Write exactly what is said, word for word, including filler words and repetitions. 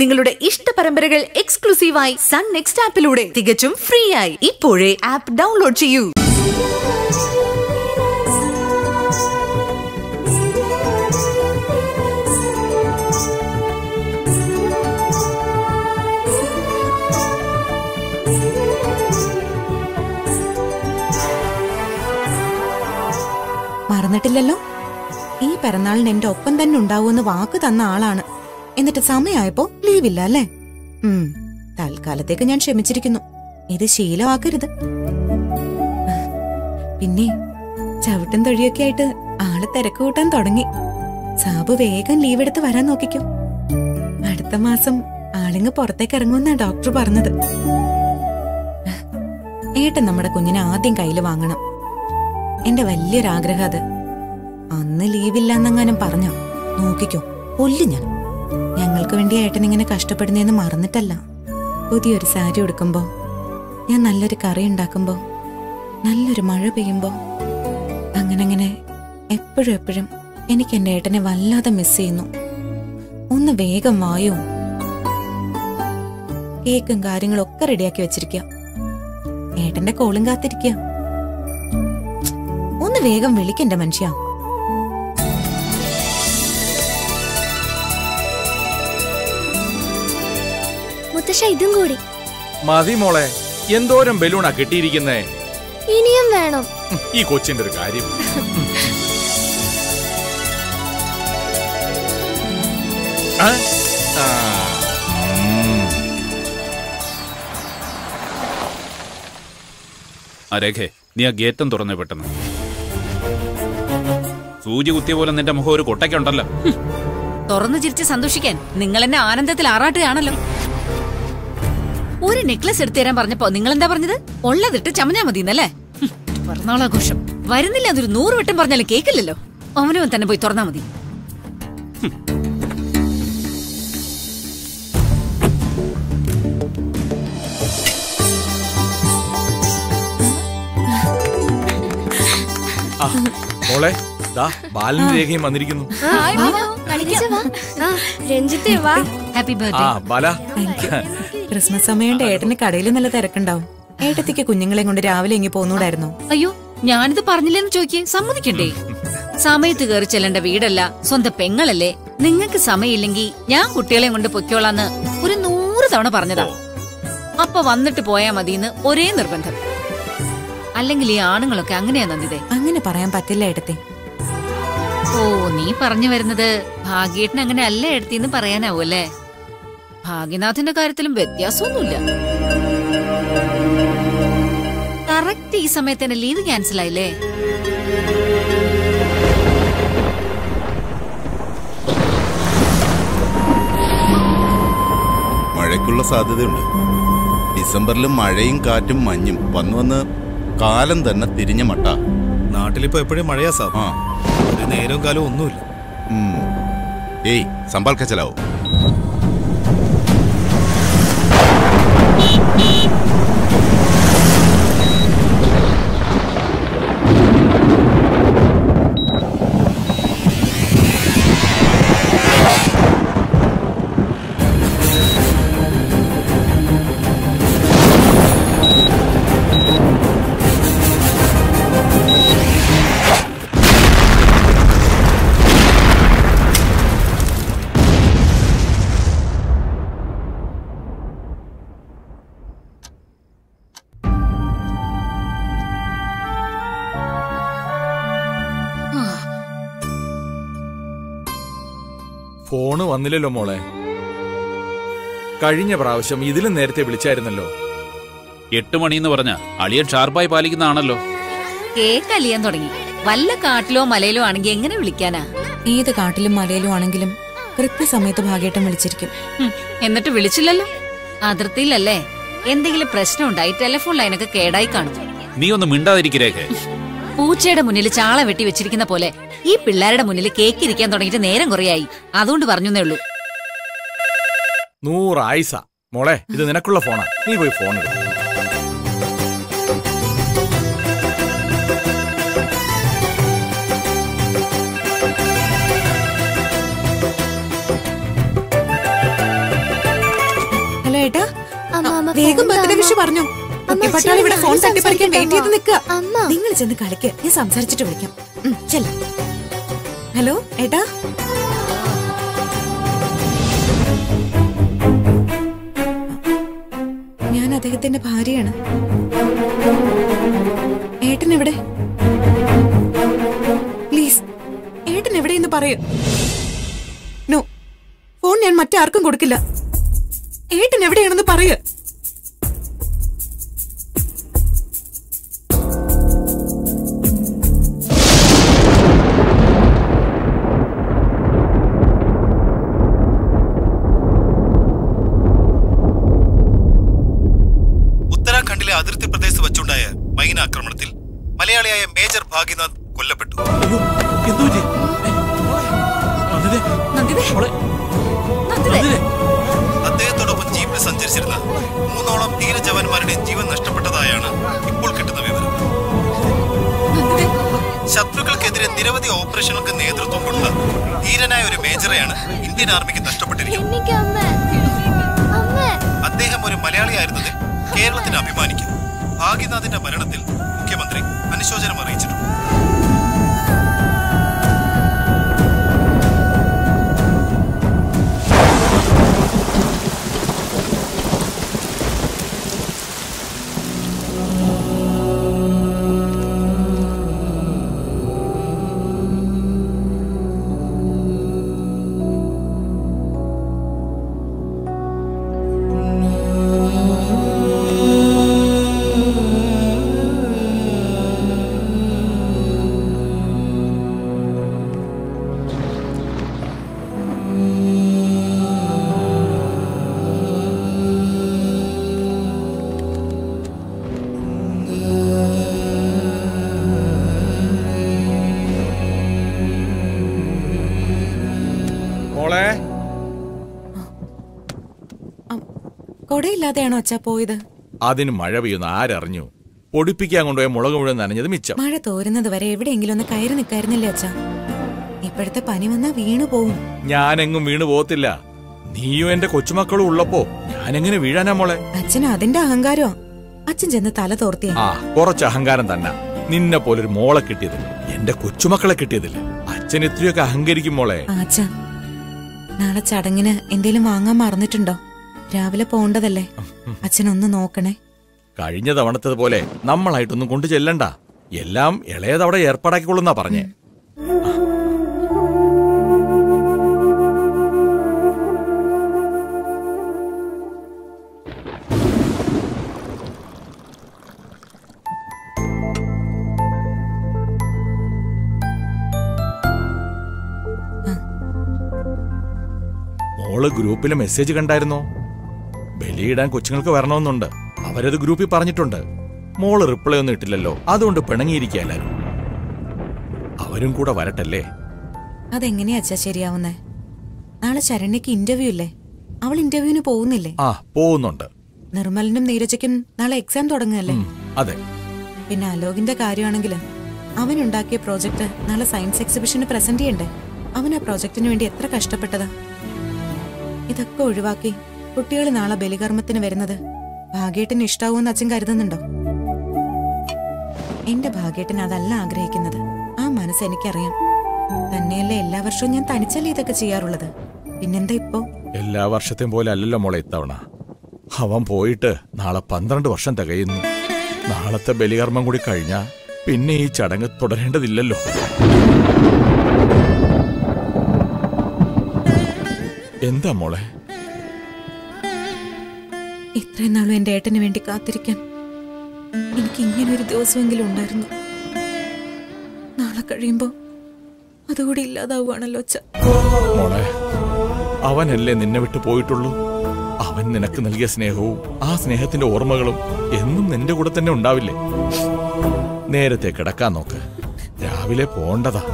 നിങ്ങളുടെ ഇഷ്ട പരമ്പരകൾ എക്സ്ക്ലൂസീവായി സൺ നെക്സ്റ്റ് ആപ്പിലൂടെ തികച്ചും ഫ്രീ ആയി ഇപ്പോഴേ ആപ്പ് ഡൗൺലോഡ് ചെയ്യൂ. മറന്നിട്ടില്ലല്ലോ, ഈ പിറന്നാളിന് എന്റെ ഒപ്പം തന്നെ ഉണ്ടാവൂന്ന് വാക്ക് തന്ന ആളാണ്. എന്നിട്ട് സമയമായപ്പോ ലീവില്ല അല്ലേ? ഉം തൽക്കാലത്തേക്ക് ഞാൻ ക്ഷമിച്ചിരിക്കുന്നു. ഇത് ശീലമാക്കരുത്. പിന്നെ ചവിട്ടും തൊഴിയൊക്കെ ആയിട്ട് ആളെ തിരക്ക് കൂട്ടാൻ തുടങ്ങി. സാബു വേഗം ലീവെടുത്ത് വരാൻ നോക്കിക്കും. അടുത്ത മാസം ആളിങ്ങ് പുറത്തേക്ക് ഇറങ്ങുമെന്നാ ഡോക്ടർ പറഞ്ഞത്. ഏട്ടൻ നമ്മുടെ കുഞ്ഞിനെ ആദ്യം കയ്യിൽ വാങ്ങണം. എന്റെ വലിയൊരാഗ്രഹം അത്. അന്ന് ലീവില്ലാന്നെങ്ങാനും പറഞ്ഞോ നോക്കിക്കോ, കൊല്ലും ഞാൻ. ഞങ്ങൾക്ക് വേണ്ടി ഏട്ടൻ ഇങ്ങനെ കഷ്ടപ്പെടുന്നതെന്ന് മറന്നിട്ടല്ല. പുതിയൊരു സാരി ഉടുക്കുമ്പോ, ഞാൻ നല്ലൊരു കറി ഉണ്ടാക്കുമ്പോ, നല്ലൊരു മഴ പെയ്യുമ്പോ, അങ്ങനെ അങ്ങനെ എപ്പോഴും എപ്പോഴും എനിക്ക് എന്റെ ഏട്ടനെ വല്ലാതെ മിസ് ചെയ്യുന്നു. ഒന്ന് വേഗം വായോ. കേക്കും കാര്യങ്ങളൊക്കെ റെഡിയാക്കി വെച്ചിരിക്കുക. ഏട്ടന്റെ കോളും കാത്തിരിക്കുക. ഒന്ന് വേഗം വിളിക്കണ്ട മനുഷ്യ. ഇതും കൂടി മതി മോളെ. എന്തോരം ബലൂണാ കിട്ടിയിരിക്കുന്നേ. ഇനിയും വേണം. ഈ കൊച്ചിന്റെ ഒരു കാര്യം. അരേഖേ, നീ ആ ഗേറ്റം തുറന്നേ പെട്ടെന്ന്. സൂചി കുത്തിയ പോലെ നിന്റെ മുഖം ഒരു കൊട്ടയ്ക്കുണ്ടല്ലോ. തുറന്നു ചിരിച്ച് സന്തോഷിക്കാൻ നിങ്ങൾ എന്നെ ആനന്ദത്തിൽ ആറാട്ടുകയാണല്ലോ. ഒരു നെക്ലസ് എടുത്തു തരാൻ പറഞ്ഞപ്പോ നിങ്ങൾ എന്താ പറഞ്ഞത്? ഉള്ളതിട്ട് ചമഞ്ഞാ മതി എന്നല്ലേ? പിറന്നാളാഘോഷം വരുന്നില്ല എന്നൊരു നൂറ് വട്ടം പറഞ്ഞാലും കേക്കില്ലല്ലോ. അവനവൻ തന്നെ പോയി തുറന്നാ മതി. ക്രിസ്മസ് സമയം ഏട്ടന് കടയിൽ നല്ല തിരക്കുണ്ടാവും. ഏട്ടത്തിക്ക് കുഞ്ഞുങ്ങളെ കൊണ്ട് രാവിലെ ഇങ്ങനെ പോന്നൂടായിരുന്നു. അയ്യോ, ഞാനിത് പറഞ്ഞില്ലെന്ന് ചോദിക്കേ, സമ്മതിക്കണ്ടേ? സമയത്ത് കയറി ചെല്ലേണ്ട വീടല്ല, സ്വന്തം പെങ്ങളല്ലേ. നിങ്ങൾക്ക് സമയമില്ലെങ്കിൽ ഞാൻ കുട്ടികളെയും കൊണ്ട് പൊയ്ക്കോളാന്ന് ഒരു നൂറ് തവണ പറഞ്ഞതാ. അപ്പൊ വന്നിട്ട് പോയാ മതിന്ന് ഒരേ നിർബന്ധം. അല്ലെങ്കിൽ ഈ ആണുങ്ങളൊക്കെ അങ്ങനെയാ നന്ദിതേ? അങ്ങനെ പറയാൻ പറ്റില്ല ഏട്ടത്തി. ഓ, നീ പറഞ്ഞു വരുന്നത് ഭാഗ്യേട്ടൻ അങ്ങനെ അല്ല ഏട്ടത്തിന്ന് പറയാനാവൂല്ലേ? ഭാഗ്യനാഥിന്റെ കാര്യത്തിലും വ്യത്യാസമൊന്നുമില്ല. കറക്റ്റ് ഈ സമയത്ത് തന്നെ ലീവ് ക്യാൻസൽ ആയില്ലേ? മഴയ്ക്കുള്ള സാധ്യതയുണ്ട്. ഡിസംബറിലും മഴയും കാറ്റും മഞ്ഞും വന്നു വന്ന് കാലം തന്നെ തിരിഞ്ഞ മട്ട. നാട്ടിലിപ്പോ എപ്പോഴും മഴയാ സാബ്. നേരവും കാലം ഒന്നുമില്ല. ഏയ് സമ്പാൽ കച്ചലാവോ. ഫോണ് വന്നില്ലല്ലോ മോളെ. കഴിഞ്ഞ പ്രാവശ്യം ഇതിലും നേരത്തെ വിളിച്ചായിരുന്നല്ലോ. എട്ട് മണിന്ന് പറഞ്ഞ അളിയൻ ഷാർപ്പായി പാലിക്കുന്നതാണല്ലോ. കേക്ക് അലിയാൻ തുടങ്ങി. വല്ല കാട്ടിലോ മലയിലോ ആണെങ്കിൽ എങ്ങനെ വിളിക്കാനാ? ഏത് കാട്ടിലും മലയിലും ആണെങ്കിലും കൃത്യസമയത്ത് ഭാഗ്യേട്ടൻ വിളിച്ചിരിക്കും. എന്നിട്ട് വിളിച്ചില്ലല്ലോ. അതിർത്തിയിലല്ലേ? എന്തെങ്കിലും പ്രശ്നം ഉണ്ടായി ടെലിഫോൺ ലൈനൊക്കെ കേടായി കാണും. നീ ഒന്ന് മിണ്ടാതിരിക്കേ. പൂച്ചയുടെ മുന്നിൽ ചാള വെട്ടി വെച്ചിരിക്കുന്ന പോലെ ഈ പിള്ളേരുടെ മുന്നിൽ കേക്ക് ഇരിക്കാൻ തുടങ്ങിയിട്ട് നേരം കുറയായി. അതുകൊണ്ട് പറഞ്ഞേ ഉള്ളൂ. നൂറായിസ മോളെ, ഇത് നിനക്കുള്ള ഫോണാ. നീ പോയി ഫോൺ എടുക്ക്. Hello, Eta? I think it's a party. Eight and every day. Please, eight and every day in the parade. No, phone and Matar can go to killer. Eight and every day in the parade. Major Bhaginath Kullapettu. Induji Nandide Nandide Nandide അദ്ദേഹത്തോടൊപ്പം ജീപ്പിൽ സഞ്ചരിച്ചിരുന്ന മൂന്നോളം തീര ജവാന്മാരുടെ ജീവൻ നഷ്ടപ്പെട്ടതായാണ് ഇപ്പോൾ കിട്ടുന്ന വിവരം. ശത്രുക്കൾക്കെതിരെ നിരവധി ഓപ്പറേഷനുകൾക്ക് നേതൃത്വം കൊടുത്ത ധീരനായ ഒരു മേജറെയാണ് ഇന്ത്യൻ ആർമിക്ക് നഷ്ടപ്പെട്ടിരിക്കുന്നത്. അദ്ദേഹം ഒരു മലയാളിയായിരുന്നത് കേരളത്തിന് അഭിമാനിക്കുന്നു. ഭാഗിനാഥിന്റെ മരണത്തിൽ മുഖ്യമന്ത്രി അനുശോചനം അറിയിച്ചിട്ടുണ്ട്. അതിന് മഴ പെയ്യുന്ന ആരറിഞ്ഞു? പൊടിപ്പിക്കാൻ കൊണ്ടുപോയ മുളക് മുഴുവൻ നനഞ്ഞത് മിച്ചം. മഴ തോരുന്നത് വരെ എവിടെയെങ്കിലും ഒന്ന് കയറി നിൽക്കായിരുന്നില്ല അച്ഛാ. ഇപ്പോഴത്തെ പനി വന്നാ വീണു പോവും. ഞാനെങ്ങും വീണു പോകത്തില്ല. നീയും എന്റെ കൊച്ചുമക്കളും ഉള്ളപ്പോ ഞാനെങ്ങനെ വീഴാനാ മോളെ? അച്ഛന് അതിന്റെ അഹങ്കാരോ? അച്ഛൻ ചെന്ന് തല തോർത്തിയ കുറച്ച് അഹങ്കാരം തന്നെ. നിന്നെ പോലൊരു മോളെ കിട്ടിയതില്ല, എന്റെ കൊച്ചുമക്കളെ കിട്ടിയതില്ല. അച്ഛൻ ഇത്രയൊക്കെ അഹങ്കരിക്കും മോളെ. അച്ഛാ, നാളെ ചടങ്ങിന് എന്തേലും വാങ്ങാൻ മറന്നിട്ടുണ്ടോ? രാവിലെ പോകേണ്ടതല്ലേ, അച്ഛനൊന്ന് നോക്കണേ. കഴിഞ്ഞ തവണത്തതുപോലെ നമ്മളായിട്ടൊന്നും കൊണ്ടു ചെല്ലണ്ട, എല്ലാം ഇളയതവിടെ ഏർപ്പാടാക്കിക്കൊള്ളുന്നാ പറഞ്ഞേ. മോള് ഗ്രൂപ്പിലെ മെസ്സേജ് കണ്ടായിരുന്നോ? ബലിയിടാൻ കൊച്ചുങ്ങൾക്ക് വരണമെന്നുണ്ട്, അവരത് ഗ്രൂപ്പിൽ പറഞ്ഞിട്ടുണ്ട്. മോള് റിപ്ലൈ ഒന്നും ഇട്ടില്ലല്ലോ, അതുകൊണ്ട് പിണങ്ങിയിരിക്കുക എല്ലാരും. അവരും കൂടെ വരട്ടല്ലേ? അതെങ്ങനെയാ അച്ഛാ ശരിയാവുന്നേ? നാളെ ശരണ്യക്ക് ഇന്റർവ്യൂ ഇല്ലേ? അവൾ ഇന്റർവ്യൂവിന് പോകുന്നില്ലേ? ആ, പോകുന്നുണ്ട്. നിർമ്മലിനും നീരജയ്ക്കും നാളെ എക്സാം തുടങ്ങല്ലേ? അതെ. പിന്നെ അലോകിന്റെ കാര്യമാണെങ്കിൽ അവൻ ഉണ്ടാക്കിയ പ്രോജക്ട് നാളെ സയൻസ് എക്സിബിഷന് പ്രസന്റ് ചെയ്യണ്ടേ? അവൻ ആ പ്രോജക്ടിന് വേണ്ടി എത്ര കഷ്ടപ്പെട്ടതാ. ഇതൊക്കെ ഒഴിവാക്കി കുട്ടികൾ നാളെ ബലികർമ്മത്തിന് വരുന്നത് ഭാഗ്യേട്ടന് ഇഷ്ടാവൂന്ന് അച്ഛൻ കരുതുന്നുണ്ടോ? എന്റെ ഭാഗ്യേട്ടൻ അതല്ല ആഗ്രഹിക്കുന്നത്, ആ മനസ്സ് എനിക്കറിയാം. തന്നെയല്ല എല്ലാ വർഷവും ഞാൻ തനിച്ചല്ലേ ഇതൊക്കെ ചെയ്യാറുള്ളത്, പിന്നെന്താ ഇപ്പോ? എല്ലാ വർഷത്തെയും പോലെ അല്ലല്ലോ മോളെ ഇത്തവണ. അവൻ പോയിട്ട് നാളെ പന്ത്രണ്ട് വർഷം തികയുന്നു. നാളത്തെ ബലികർമ്മം കൂടി കഴിഞ്ഞാ പിന്നെ ഈ ചടങ്ങ് തുടരേണ്ടതില്ലല്ലോ. എന്താ മോളെ? ഇത്രയും നാളും എന്റെ ഏട്ടന് വേണ്ടി കാത്തിരിക്കാൻ എനിക്ക് ഇങ്ങനൊരു ദിവസമെങ്കിലും ഉണ്ടായിരുന്നു. നാളെ കഴിയുമ്പോ അതുകൂടി ഇല്ലാതാവുകയാണല്ലോ അച്ഛ. മോളെ, അവനല്ലേ നിന്നെ വിട്ടു പോയിട്ടുള്ളൂ. അവൻ നിനക്ക് നൽകിയ സ്നേഹവും ആ സ്നേഹത്തിന്റെ ഓർമ്മകളും എന്നും നിന്റെ കൂടെ തന്നെ ഉണ്ടാവില്ലേ? നേരത്തെ കിടക്കാൻ നോക്ക്, രാവിലെ പോണ്ടതാ.